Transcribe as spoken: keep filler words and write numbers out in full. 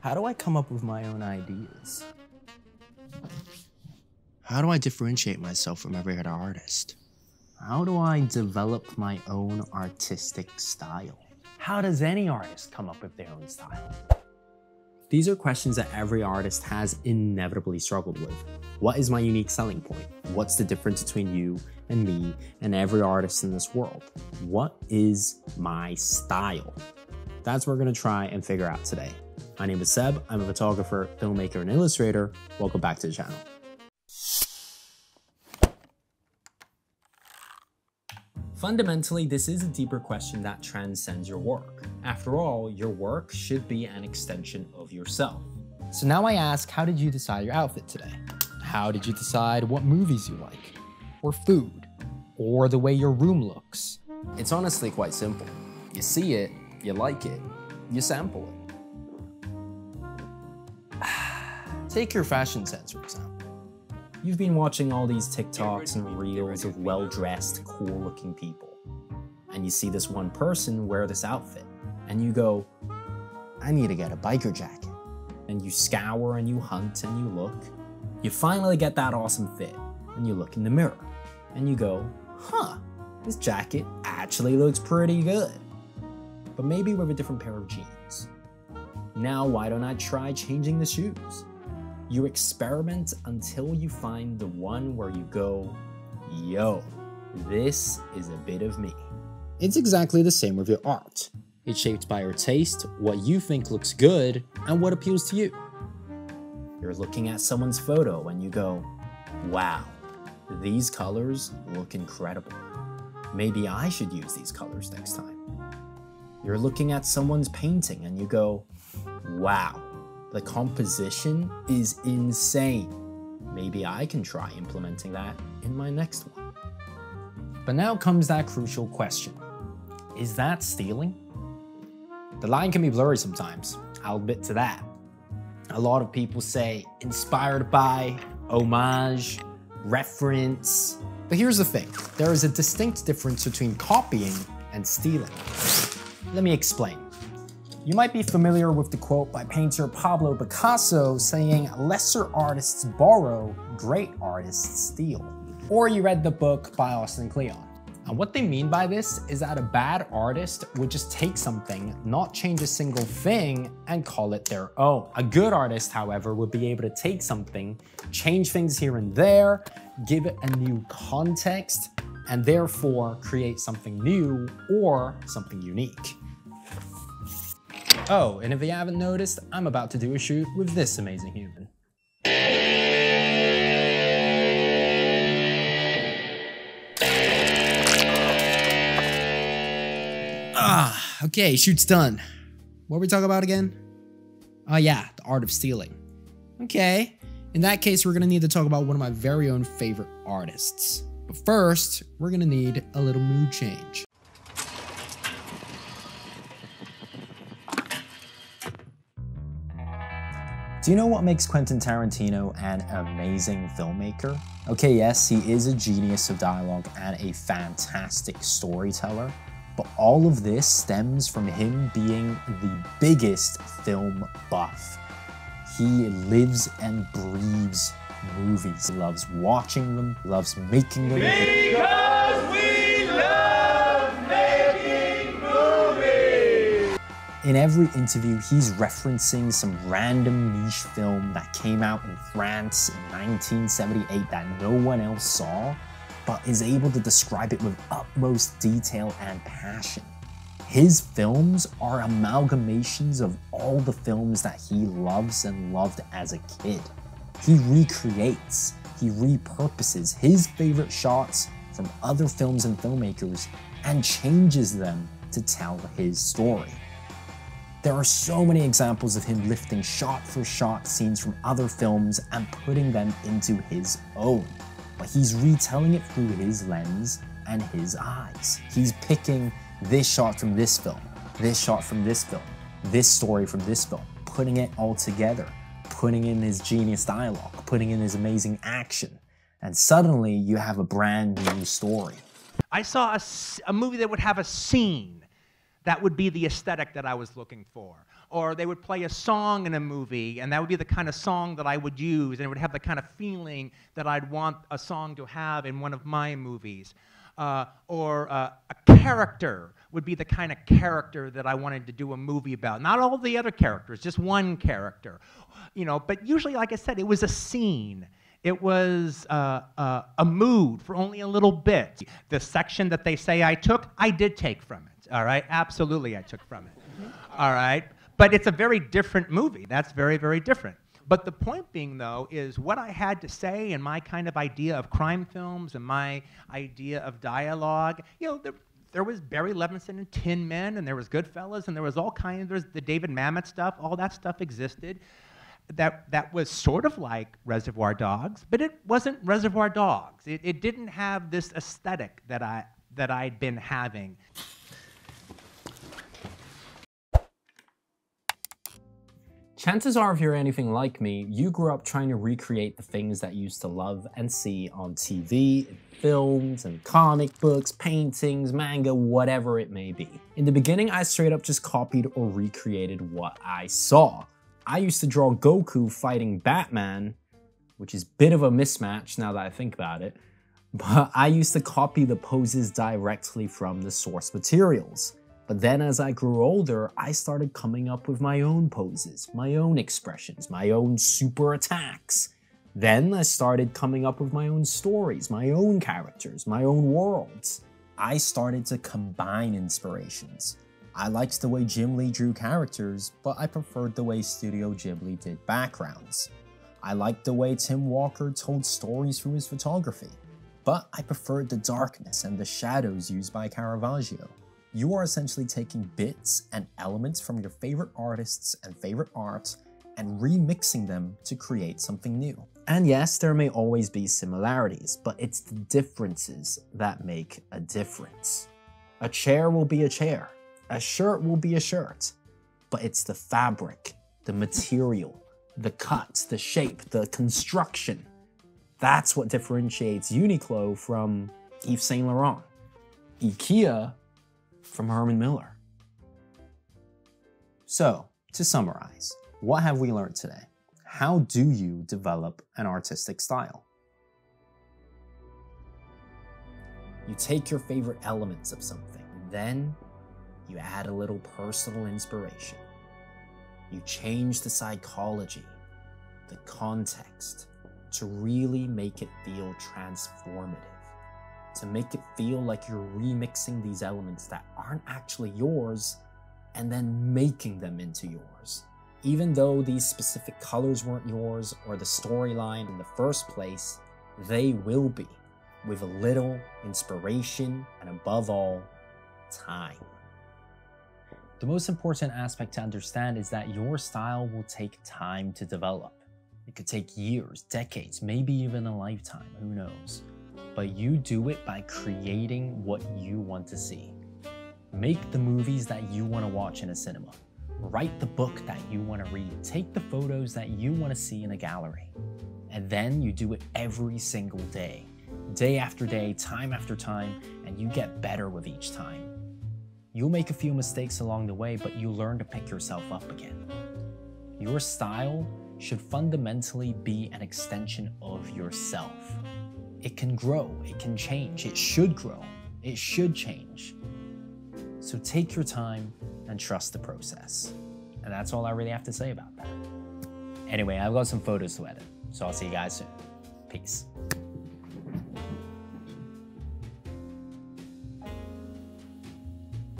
How do I come up with my own ideas? How do I differentiate myself from every other artist? How do I develop my own artistic style? How does any artist come up with their own style? These are questions that every artist has inevitably struggled with. What is my unique selling point? What's the difference between you and me and every artist in this world? What is my style? That's what we're gonna try and figure out today. My name is Seb, I'm a photographer, filmmaker, and illustrator. Welcome back to the channel. Fundamentally, this is a deeper question that transcends your work. After all, your work should be an extension of yourself. So now I ask, how did you decide your outfit today? How did you decide what movies you like, or food, or the way your room looks? It's honestly quite simple. You see it, you like it, you sample it. Take your fashion sense, for example. You've been watching all these TikToks and reels of well-dressed, cool-looking people. And you see this one person wear this outfit, and you go, I need to get a biker jacket. And you scour and you hunt and you look. You finally get that awesome fit, and you look in the mirror, and you go, huh, this jacket actually looks pretty good. But maybe with a different pair of jeans. Now, why don't I try changing the shoes? You experiment until you find the one where you go, yo, this is a bit of me. It's exactly the same with your art. It's shaped by your taste, what you think looks good, and what appeals to you. You're looking at someone's photo and you go, wow, these colors look incredible. Maybe I should use these colors next time. You're looking at someone's painting and you go, wow. The composition is insane. Maybe I can try implementing that in my next one. But now comes that crucial question. Is that stealing? The line can be blurry sometimes, I'll admit to that. A lot of people say inspired by, homage, reference. But here's the thing, there is a distinct difference between copying and stealing. Let me explain. You might be familiar with the quote by painter Pablo Picasso saying, lesser artists borrow, great artists steal. Or you read the book by Austin Kleon. And what they mean by this is that a bad artist would just take something, not change a single thing, and call it their own. A good artist, however, would be able to take something, change things here and there, give it a new context, and therefore create something new or something unique. Oh, and if you haven't noticed, I'm about to do a shoot with this amazing human. Ah, okay, shoot's done. What were we talking about again? Oh yeah, the art of stealing. Okay, in that case, we're gonna need to talk about one of my very own favorite artists. But first, we're gonna need a little mood change. Do you know what makes Quentin Tarantino an amazing filmmaker? Okay, yes, he is a genius of dialogue and a fantastic storyteller, but all of this stems from him being the biggest film buff. He lives and breathes movies. He loves watching them, loves making them. Because we love making movies! In every interview, he's referencing some random niche film that came out in France in nineteen seventy-eight that no one else saw, but is able to describe it with utmost detail and passion. His films are amalgamations of all the films that he loves and loved as a kid. He recreates, he repurposes his favorite shots from other films and filmmakers and changes them to tell his story. There are so many examples of him lifting shot for shot scenes from other films and putting them into his own, but he's retelling it through his lens and his eyes. He's picking this shot from this film, this shot from this film, this story from this film, putting it all together. Putting in his genius dialogue, putting in his amazing action, and suddenly you have a brand new story. I saw a, a movie that would have a scene that would be the aesthetic that I was looking for. or they would play a song in a movie, and that would be the kind of song that I would use, and it would have the kind of feeling that I'd want a song to have in one of my movies. Uh, or uh, a character would be the kind of character that I wanted to do a movie about. Not all the other characters, just one character. You know, but usually, like I said, it was a scene. It was uh, uh, a mood for only a little bit. The section that they say I took, I did take from it, all right? Absolutely I took from it, mm-hmm. all right? But it's a very different movie. That's very, very different. But the point being, though, is what I had to say and my kind of idea of crime films and my idea of dialogue, you know, there, there was Barry Levinson and Tin Men, and there was Goodfellas, and there was all kinds of, there's the David Mamet stuff, all that stuff existed. That, that was sort of like Reservoir Dogs, but it wasn't Reservoir Dogs. It, it didn't have this aesthetic that, I, that I'd been having. Chances are, if you're anything like me, you grew up trying to recreate the things that you used to love and see on T V, films, and comic books, paintings, manga, whatever it may be. In the beginning, I straight up just copied or recreated what I saw. I used to draw Goku fighting Batman, which is a bit of a mismatch now that I think about it, but I used to copy the poses directly from the source materials. But then as I grew older, I started coming up with my own poses, my own expressions, my own super attacks. Then I started coming up with my own stories, my own characters, my own worlds. I started to combine inspirations. I liked the way Jim Lee drew characters, but I preferred the way Studio Ghibli did backgrounds. I liked the way Tim Walker told stories through his photography, but I preferred the darkness and the shadows used by Caravaggio. You are essentially taking bits and elements from your favorite artists and favorite art and remixing them to create something new. And yes, there may always be similarities, but it's the differences that make a difference. A chair will be a chair, a shirt will be a shirt, but it's the fabric, the material, the cut, the shape, the construction. That's what differentiates Uniqlo from Yves Saint Laurent. IKEA from Herman Miller. So, to summarize, what have we learned today? How do you develop an artistic style? You take your favorite elements of something, and then you add a little personal inspiration. You change the psychology, the context, to really make it feel transformative. To make it feel like you're remixing these elements that aren't actually yours and then making them into yours. Even though these specific colors weren't yours or the storyline in the first place, they will be, with a little inspiration and, above all, time. The most important aspect to understand is that your style will take time to develop. It could take years, decades, maybe even a lifetime, who knows? But you do it by creating what you want to see. Make the movies that you want to watch in a cinema. Write the book that you want to read. Take the photos that you want to see in a gallery. And then you do it every single day. Day after day, time after time, and you get better with each time. You'll make a few mistakes along the way, but you learn to pick yourself up again. Your style should fundamentally be an extension of yourself. It can grow, it can change, it should grow, it should change. So take your time and trust the process. And that's all I really have to say about that. Anyway, I've got some photos to edit, so I'll see you guys soon. Peace.